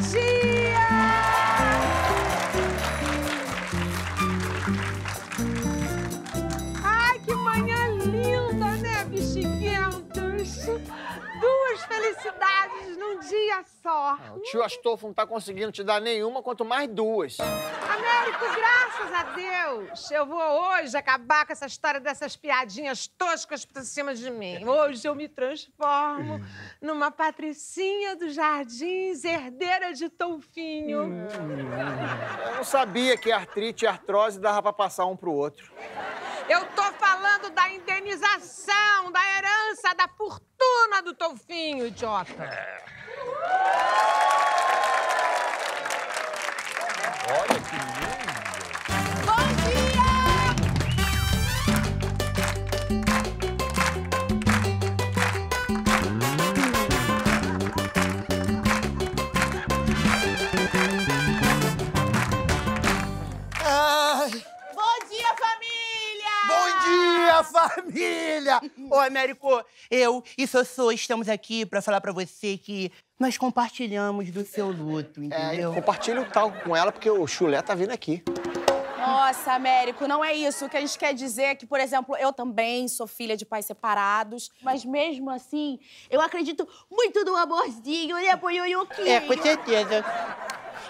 dia! Ai, que manhã linda, né, bichiquentos? Duas felicidades num dia só. Ah, o tio Astolfo não tá conseguindo te dar nenhuma, quanto mais duas. Américo, graças a Deus, eu vou hoje acabar com essa história dessas piadinhas toscas por cima de mim. Hoje eu me transformo numa patricinha dos jardins, herdeira de toufinho. Eu não sabia que artrite e artrose dava pra passar um pro outro. Eu tô falando da indenização, da herança, da fortuna do toufinho, idiota. Olha que lindo! Bom dia! Ai. Bom dia, família! Bom dia, família! Ô, Américo, eu e Sossô estamos aqui pra falar pra você que nós compartilhamos do seu luto, entendeu? É, compartilha o talco com ela, porque o chulé tá vindo aqui. Nossa, Américo, não é isso. O que a gente quer dizer é que, por exemplo, eu também sou filha de pais separados, mas mesmo assim, eu acredito muito no amorzinho, né, boioioquinho? É, com certeza.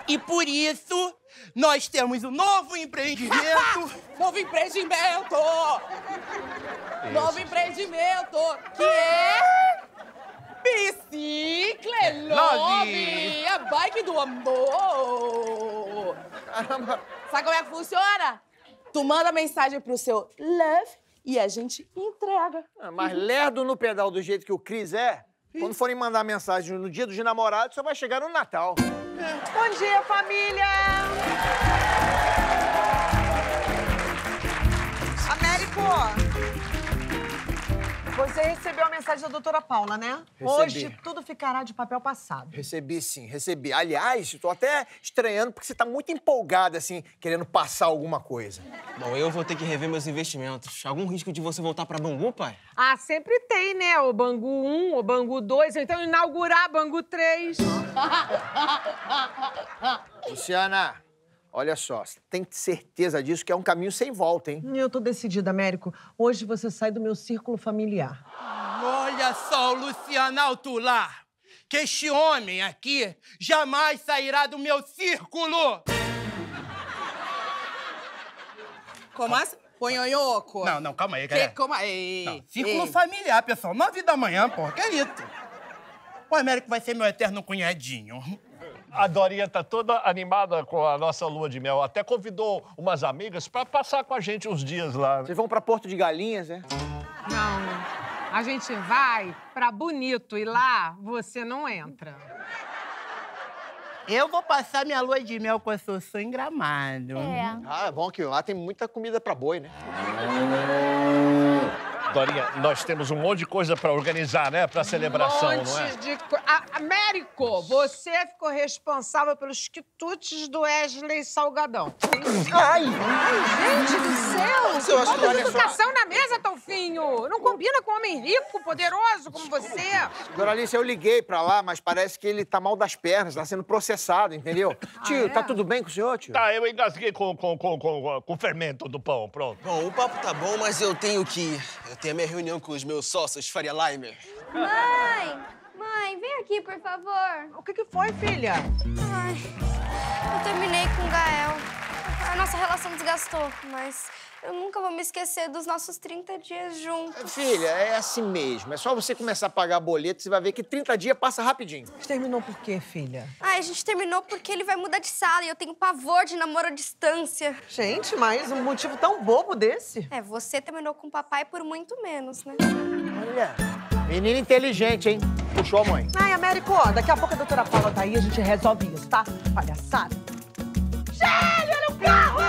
E por isso, nós temos um novo empreendimento. Novo empreendimento! Isso. Novo empreendimento, que é... Biciclelove, a bike do amor. Caramba. Sabe como é que funciona? Tu manda mensagem pro seu love e a gente entrega. Ah, mas lerdo no pedal do jeito que o Cris é, quando forem mandar mensagem no dia dos namorados, só vai chegar no Natal. Bom dia, família! Américo! Você recebeu a mensagem da doutora Paula, né? Recebi. Hoje tudo ficará de papel passado. Recebi, sim, recebi. Aliás, tô até estranhando porque você tá muito empolgada, assim, querendo passar alguma coisa. Bom, eu vou ter que rever meus investimentos. Algum risco de você voltar pra Bangu, pai? Ah, sempre tem, né? O Bangu 1, o Bangu 2, ou então inaugurar Bangu 3. Luciana... Olha só, tem certeza disso que é um caminho sem volta, hein? Eu tô decidida, Américo. Hoje você sai do meu círculo familiar. Olha só, Luciana Altular, que este homem aqui jamais sairá do meu círculo! Como assim? Ponhonhoco? Não, não, calma aí, galera. Círculo familiar, pessoal. 9 da manhã, porra, que isso? O Américo vai ser meu eterno cunhadinho. A Dorinha tá toda animada com a nossa lua de mel. Até convidou umas amigas pra passar com a gente uns dias lá. Vocês vão pra Porto de Galinhas, né? Não. A gente vai pra Bonito e lá você não entra. Eu vou passar minha lua de mel com a Sossô em Gramado. É. Ah, bom que lá tem muita comida pra boi, né? Dorinha, nós temos um monte de coisa pra organizar, né? Pra celebração, não é? Américo, você ficou responsável pelos quitutes do Wesley Salgadão. Ai! Gente do céu! Bota educação na mesa, Toufinho! Não combina com um homem rico, poderoso como você. Doralice, eu liguei pra lá, mas parece que ele tá mal das pernas, tá sendo processado, entendeu? Tio, tá tudo bem com o senhor, tio? Tá, eu engasguei com o fermento do pão, pronto. Bom, o papo tá bom, mas eu tenho que ir. Eu tenho a minha reunião com os meus sócios, Faria Limer. Mãe, vem aqui, por favor. O que foi, filha? Ai, eu terminei com o Gael. A nossa relação desgastou, mas eu nunca vou me esquecer dos nossos 30 dias juntos. Filha, é assim mesmo. É só você começar a pagar boleto, você vai ver que 30 dias passa rapidinho. Você terminou por quê, filha? Ai, a gente terminou porque ele vai mudar de sala e eu tenho pavor de namoro à distância. Gente, mas um motivo tão bobo desse? É, você terminou com o papai por muito menos, né? Olha, menina inteligente, hein? Puxou a mãe. Ai, Américo, daqui a pouco a doutora Paula tá aí, a gente resolve isso, tá? Palhaçada. Gente, olha o carro!